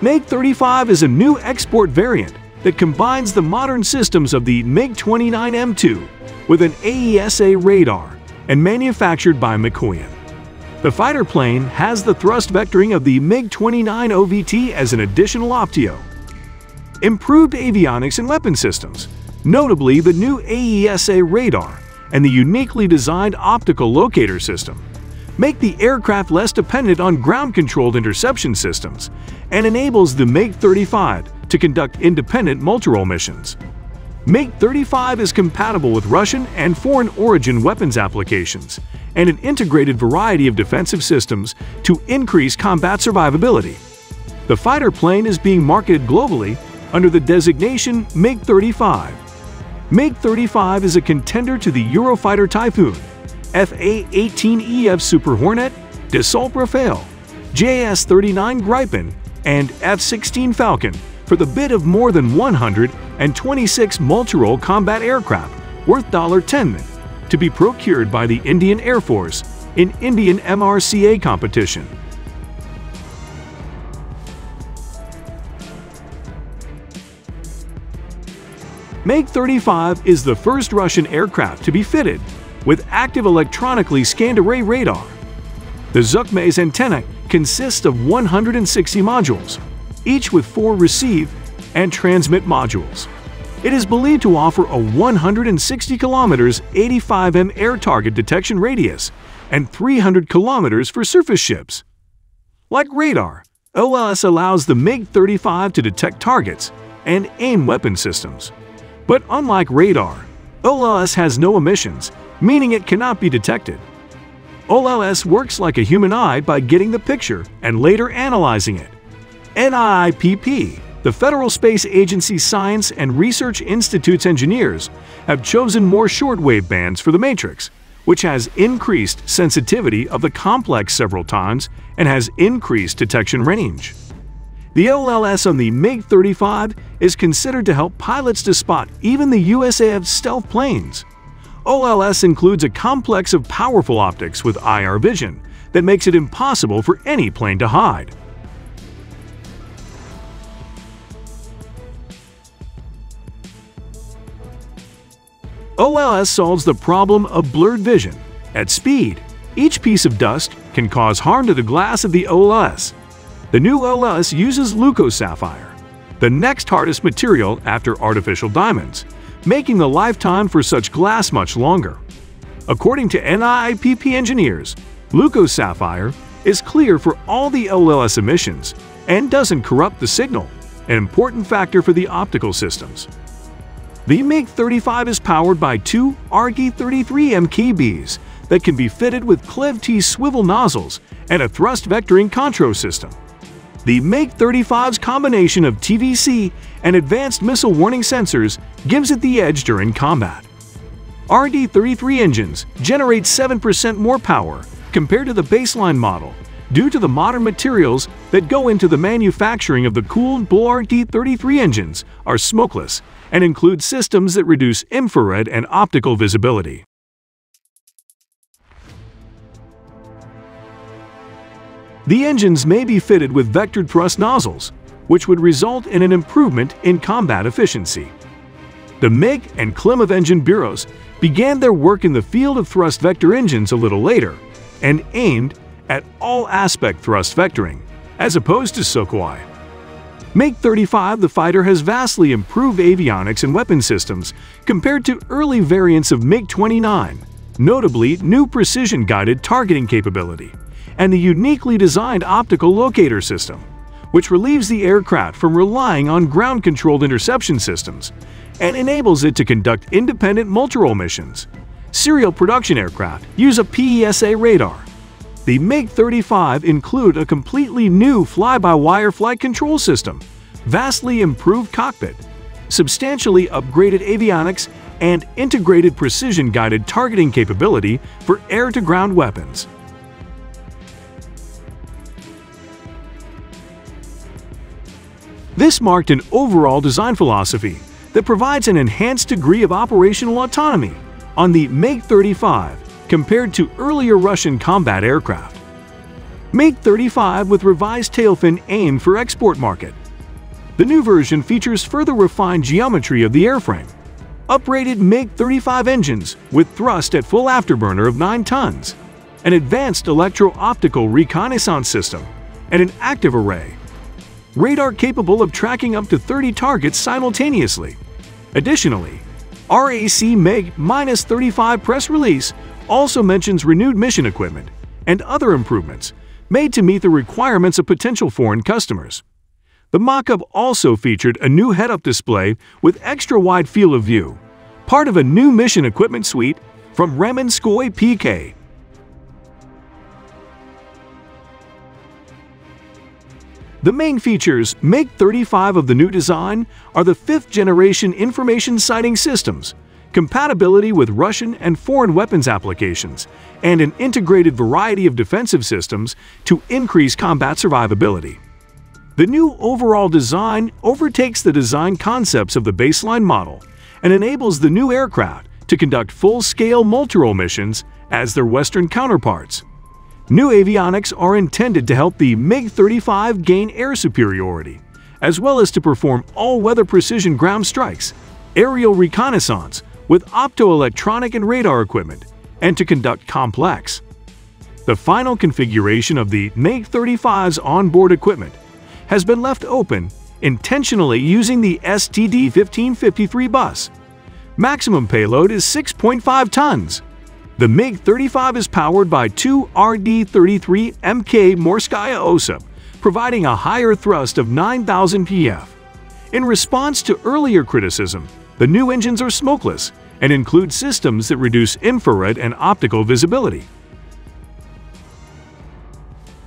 MiG-35 is a new export variant that combines the modern systems of the MiG-29M2 with an AESA radar and manufactured by Mikoyan. The fighter plane has the thrust vectoring of the MiG-29OVT as an additional optio. Improved avionics and weapon systems, notably the new AESA radar and the uniquely designed optical locator system, make the aircraft less dependent on ground-controlled interception systems and enables the MiG-35 to conduct independent multi-role missions. MiG-35 is compatible with Russian and foreign-origin weapons applications and an integrated variety of defensive systems to increase combat survivability. The fighter plane is being marketed globally under the designation MiG-35. MiG-35 is a contender to the Eurofighter Typhoon, F-A-18EF Super Hornet, Dassault Rafale, JS-39 Gripen, and F-16 Falcon for the bid of more than 126 multirole combat aircraft worth $10 million to be procured by the Indian Air Force in Indian MRCA competition. MiG-35 is the first Russian aircraft to be fitted with active electronically scanned array radar. The Sukhoi antenna consists of 160 modules, each with 4 receive and transmit modules. It is believed to offer a 160 kilometers 85 m air target detection radius and 300 kilometers for surface ships. Like radar, OLS allows the MiG-35 to detect targets and aim weapon systems. But unlike radar, OLS has no emissions, meaning it cannot be detected. OLS works like a human eye by getting the picture and later analyzing it. NIIPP, the Federal Space Agency Science and Research Institute's engineers, have chosen more shortwave bands for the matrix, which has increased sensitivity of the complex several times and has increased detection range. The OLS on the MiG-35 is considered to help pilots to spot even the USAF stealth planes. OLS includes a complex of powerful optics with IR vision that makes it impossible for any plane to hide. OLS solves the problem of blurred vision. At speed, each piece of dust can cause harm to the glass of the OLS. The new OLS uses leucosapphire, the next hardest material after artificial diamonds, making the lifetime for such glass much longer. According to NIIPP engineers, leucosapphire is clear for all the OLS emissions and doesn't corrupt the signal, an important factor for the optical systems. The MiG-35 is powered by 2 RD-33MKBs that can be fitted with Klivazh-T swivel nozzles and a thrust vectoring contro system. The MiG-35's combination of TVC and advanced missile warning sensors gives it the edge during combat. RD-33 engines generate 7% more power compared to the baseline model due to the modern materials that go into the manufacturing of the cooled Blue RD-33 engines are smokeless and include systems that reduce infrared and optical visibility. The engines may be fitted with vectored thrust nozzles, which would result in an improvement in combat efficiency. The MiG and Klimov engine bureaus began their work in the field of thrust vector engines a little later and aimed at all-aspect thrust vectoring, as opposed to Sukhoi. MiG-35, the fighter, has vastly improved avionics and weapon systems compared to early variants of MiG-29, notably new precision-guided targeting capability and the uniquely designed optical locator system, which relieves the aircraft from relying on ground-controlled interception systems and enables it to conduct independent multirole missions. Serial production aircraft use a PESA radar. The MiG-35 include a completely new fly-by-wire flight control system, vastly improved cockpit, substantially upgraded avionics, and integrated precision-guided targeting capability for air-to-ground weapons. This marked an overall design philosophy that provides an enhanced degree of operational autonomy on the MiG-35 compared to earlier Russian combat aircraft. MiG-35 with revised tailfin aimed for export market. The new version features further refined geometry of the airframe, uprated MiG-35 engines with thrust at full afterburner of 9 tons, an advanced electro-optical reconnaissance system, and an active array. Radar capable of tracking up to 30 targets simultaneously. Additionally, RAC MiG-35 press release also mentions renewed mission equipment and other improvements made to meet the requirements of potential foreign customers. The mock-up also featured a new head-up display with extra-wide field of view, part of a new mission equipment suite from Ramenskoy PK. The main features MiG-35 of the new design are the 5th-generation information sighting systems, compatibility with Russian and foreign weapons applications, and an integrated variety of defensive systems to increase combat survivability. The new overall design overtakes the design concepts of the baseline model and enables the new aircraft to conduct full-scale multi-role missions as their Western counterparts. New avionics are intended to help the MiG-35 gain air superiority, as well as to perform all-weather precision ground strikes, aerial reconnaissance with optoelectronic and radar equipment, and to conduct complex. The final configuration of the MiG-35's onboard equipment has been left open, intentionally using the STD-1553 bus. Maximum payload is 6.5 tons. The MiG-35 is powered by 2 RD-33MK Morskaya Osip, providing a higher thrust of 9,000 PF. In response to earlier criticism, the new engines are smokeless and include systems that reduce infrared and optical visibility.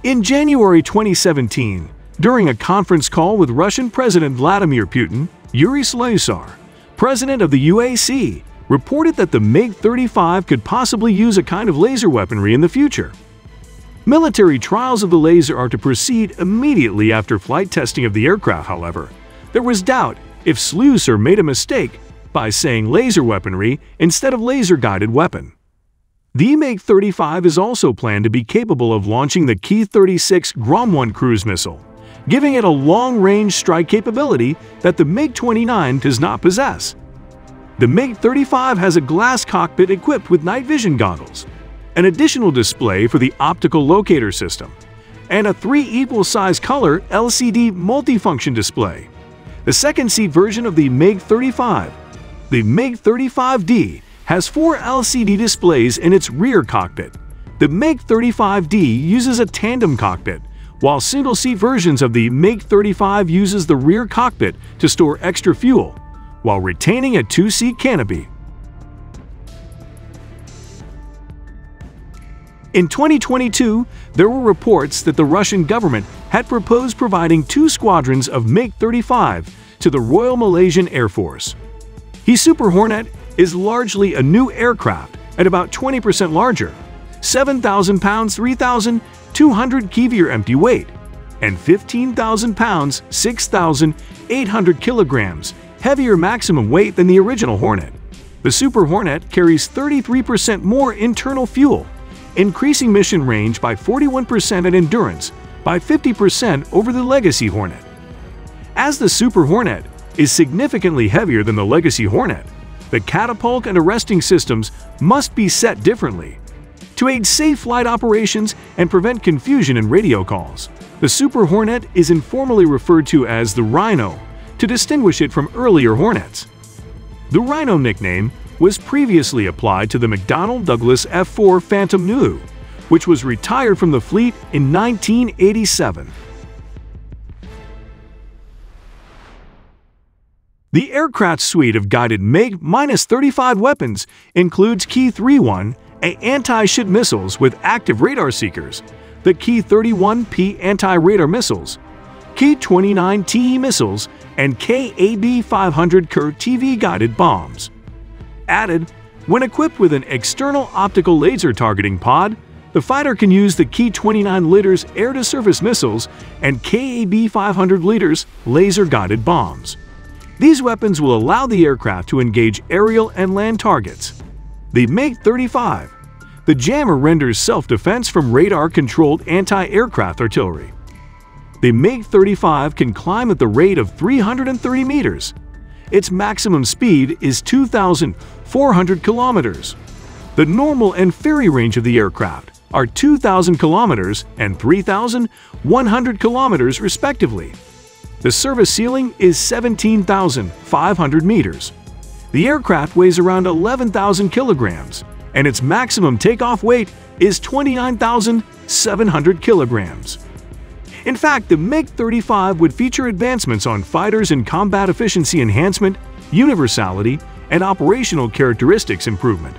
In January 2017, during a conference call with Russian President Vladimir Putin, Yuri Slyusar, president of the UAC, reported that the MiG-35 could possibly use a kind of laser weaponry in the future. Military trials of the laser are to proceed immediately after flight testing of the aircraft, however. There was doubt if Slyusar made a mistake by saying laser weaponry instead of laser-guided weapon. The MiG-35 is also planned to be capable of launching the Kh-36 Grom-1 cruise missile, giving it a long-range strike capability that the MiG-29 does not possess. The MiG-35 has a glass cockpit equipped with night vision goggles, an additional display for the optical locator system, and a 3 equal-size color LCD multifunction display. The second-seat version of the MiG-35, the MiG-35D, has 4 LCD displays in its rear cockpit. The MiG-35D uses a tandem cockpit, while single-seat versions of the MiG-35 uses the rear cockpit to store extra fuel, while retaining a 2-seat canopy. In 2022, there were reports that the Russian government had proposed providing 2 squadrons of MiG-35 to the Royal Malaysian Air Force. The Super Hornet is largely a new aircraft at about 20% larger, 7,000 pounds, 3,200 kg empty weight, and 15,000 pounds, 6,800 kg heavier maximum weight than the original Hornet. The Super Hornet carries 33% more internal fuel, increasing mission range by 41% and endurance by 50% over the Legacy Hornet. As the Super Hornet is significantly heavier than the Legacy Hornet, the catapult and arresting systems must be set differently to aid safe flight operations and prevent confusion in radio calls. The Super Hornet is informally referred to as the Rhino to distinguish it from earlier Hornets. The Rhino nickname was previously applied to the McDonnell Douglas F-4 Phantom II, which was retired from the fleet in 1987. The aircraft suite of guided MiG-35 weapons includes Kh-31, a anti-ship missiles with active radar seekers, the Kh-31P anti-radar missiles, Kh-29T missiles, and KAB-500 Kr TV guided bombs. Added, when equipped with an external optical laser targeting pod, the fighter can use the Kh-29 Litter's air-to-surface missiles and KAB-500 Litter's laser-guided bombs. These weapons will allow the aircraft to engage aerial and land targets. The MiG-35, the jammer renders self-defense from radar-controlled anti-aircraft artillery. The MiG-35 can climb at the rate of 330 meters. Its maximum speed is 2,400 kilometers. The normal and ferry range of the aircraft are 2,000 kilometers and 3,100 kilometers respectively. The service ceiling is 17,500 meters. The aircraft weighs around 11,000 kilograms, and its maximum takeoff weight is 29,700 kilograms. In fact, the MiG-35 would feature advancements on fighters in combat efficiency enhancement, universality, and operational characteristics improvement.